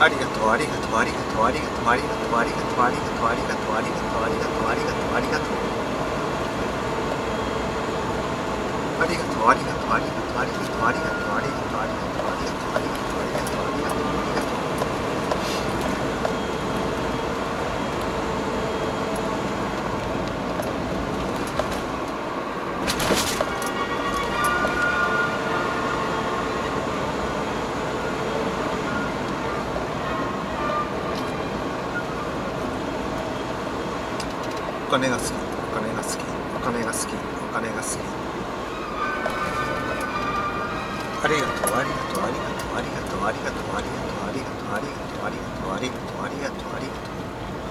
ありがとうありがとうありがとうありがとうありがとうありがとうありがとうありがとうありがとうありがとうありがとうありがとうありがとうありがとうありがとうありがとうありがとうありがとうありがとうお金が好き、お金が好き、お金が好き、お金が好き。ありがとう、ありがとう、ありがとう、ありがとう、ありがとう、ありがとう、ありがとう、ありがとう、ありがとう、ありがとう、ありがとう。ありがとうありがとうありがとうありがとうありがとうあり